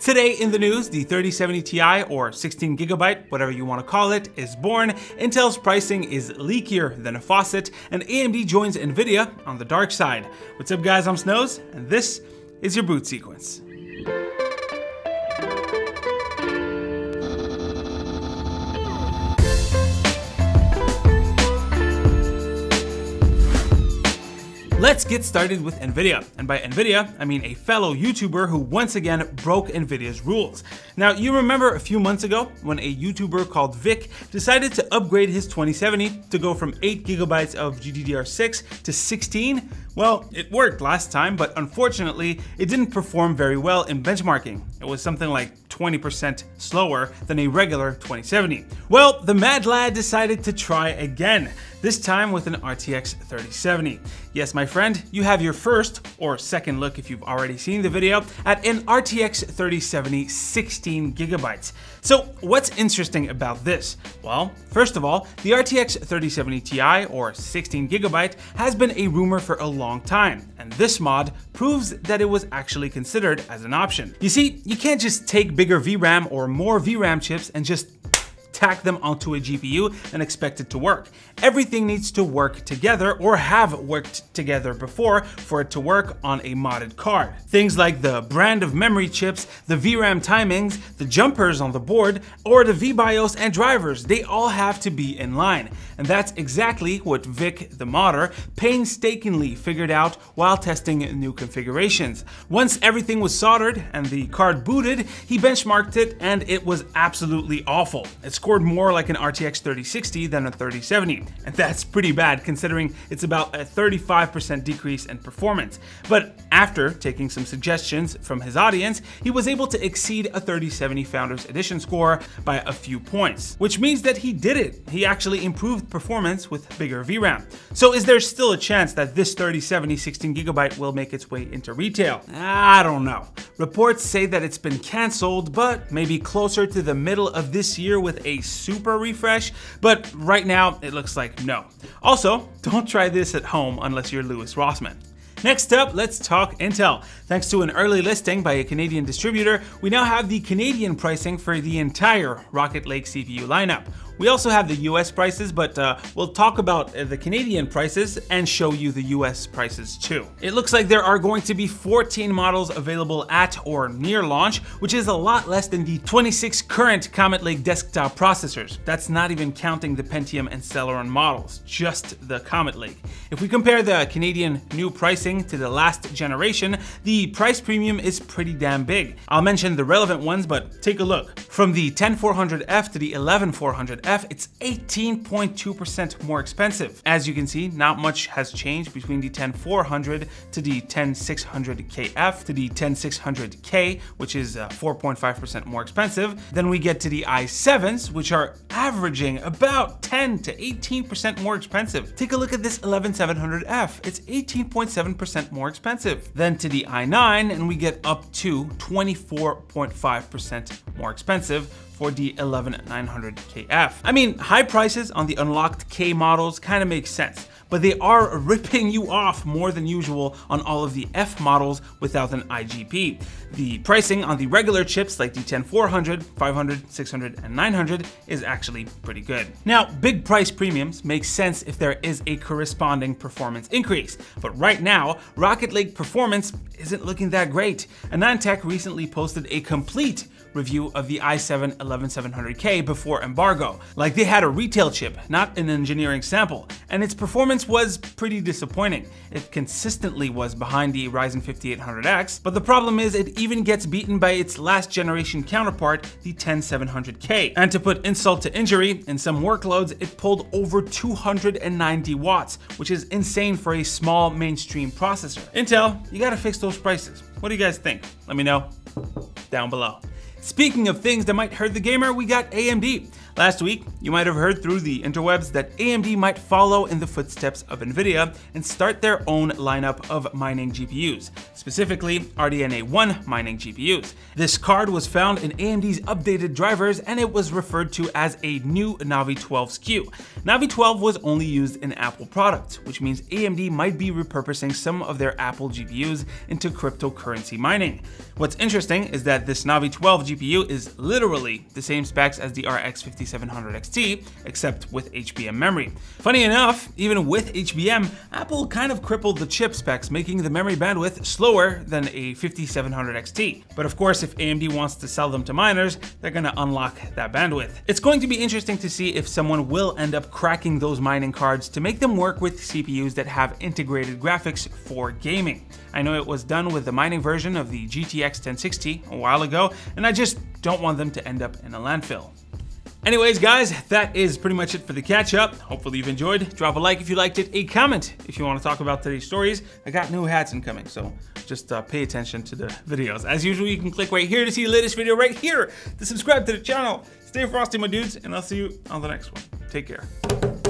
Today in the news, the 3070 Ti, or 16GB, whatever you want to call it, is born, Intel's pricing is leakier than a faucet, and AMD joins Nvidia on the dark side. What's up guys, I'm Snows, and this is your Boot Sequence. Let's get started with Nvidia, and by Nvidia, I mean a fellow YouTuber who once again broke Nvidia's rules. Now, you remember a few months ago when a YouTuber called Vik decided to upgrade his 2070 to go from 8GB of GDDR6 to 16? Well, it worked last time, but unfortunately, it didn't perform very well in benchmarking. It was something like 20% slower than a regular 2070. Well, the mad lad decided to try again, this time with an RTX 3070. Yes, my friend, you have your first or second look if you've already seen the video at an RTX 3070 16GB. So what's interesting about this? Well, first of all, the RTX 3070 Ti, or 16GB, has been a rumor for a long time, and this mod proves that it was actually considered as an option. You see, you can't just take bigger VRAM or more VRAM chips and just tack them onto a GPU and expect it to work. Everything needs to work together or have worked together before for it to work on a modded card. Things like the brand of memory chips, the VRAM timings, the jumpers on the board, or the Vbios and drivers, they all have to be in line. And that's exactly what Vik, the modder, painstakingly figured out while testing new configurations. Once everything was soldered and the card booted, he benchmarked it and it was absolutely awful. It's scored more like an RTX 3060 than a 3070, and that's pretty bad considering it's about a 35% decrease in performance. But after taking some suggestions from his audience, he was able to exceed a 3070 Founders Edition score by a few points, which means that he did it. He actually improved performance with bigger VRAM. So is there still a chance that this 3070 16GB will make its way into retail? I don't know. Reports say that it's been canceled, but maybe closer to the middle of this year with a super refresh, but right now it looks like no. Also, don't try this at home unless you're Louis Rossmann. Next up, let's talk Intel. Thanks to an early listing by a Canadian distributor, we now have the Canadian pricing for the entire Rocket Lake CPU lineup. We also have the US prices, but we'll talk about the Canadian prices and show you the US prices too. It looks like there are going to be 14 models available at or near launch, which is a lot less than the 26 current Comet Lake desktop processors. That's not even counting the Pentium and Celeron models, just the Comet Lake. If we compare the Canadian new pricing to the last generation, the price premium is pretty damn big. I'll mention the relevant ones, but take a look. From the 10400F to the 11400F, it's 18.2% more expensive. As you can see, not much has changed between the 10400 to the 10600kf to the 10600k, which is 4.5% more expensive. Then we get to the i7s, which are averaging about 10 to 18% more expensive. Take a look at this 11700F, it's 18.7% more expensive. Then to the i9, and we get up to 24.5% more expensive for the 11900kf. I mean, high prices on the unlocked K models kind of makes sense, but they are ripping you off more than usual on all of the F models without an IGP. The pricing on the regular chips like the 10400, 500, 600, and 900 is actually pretty good. Now, big price premiums make sense if there is a corresponding performance increase, but right now, Rocket Lake performance isn't looking that great. AnandTech recently posted a complete review of the i7 11700K before embargo. Like, they had a retail chip, not an engineering sample, and its performance was pretty disappointing. It consistently was behind the Ryzen 5800X, but the problem is it even gets beaten by its last generation counterpart, the 10700K. And to put insult to injury, in some workloads, it pulled over 290 watts, which is insane for a small mainstream processor. Intel, you gotta fix those prices. What do you guys think? Let me know down below. Speaking of things that might hurt the gamer, we got AMD. Last week, you might have heard through the interwebs that AMD might follow in the footsteps of Nvidia and start their own lineup of mining GPUs, specifically RDNA1 mining GPUs. This card was found in AMD's updated drivers and it was referred to as a new Navi 12 SKU. Navi 12 was only used in Apple products, which means AMD might be repurposing some of their Apple GPUs into cryptocurrency mining. What's interesting is that this Navi 12 GPU is literally the same specs as the RX 5700 XT, except with HBM memory. Funny enough, even with HBM, Apple kind of crippled the chip specs, making the memory bandwidth slower than a 5700 XT. But of course, if AMD wants to sell them to miners, they're gonna unlock that bandwidth. It's going to be interesting to see if someone will end up cracking those mining cards to make them work with CPUs that have integrated graphics for gaming. I know it was done with the mining version of the GTX 1060 a while ago, and I just don't want them to end up in a landfill. Anyways, guys, that is pretty much it for the catch-up. Hopefully you've enjoyed. Drop a like if you liked it, a comment if you want to talk about today's stories. I got new hats incoming, so just pay attention to the videos. As usual, you can click right here to see the latest video right here, to subscribe to the channel. Stay frosty, my dudes, and I'll see you on the next one. Take care.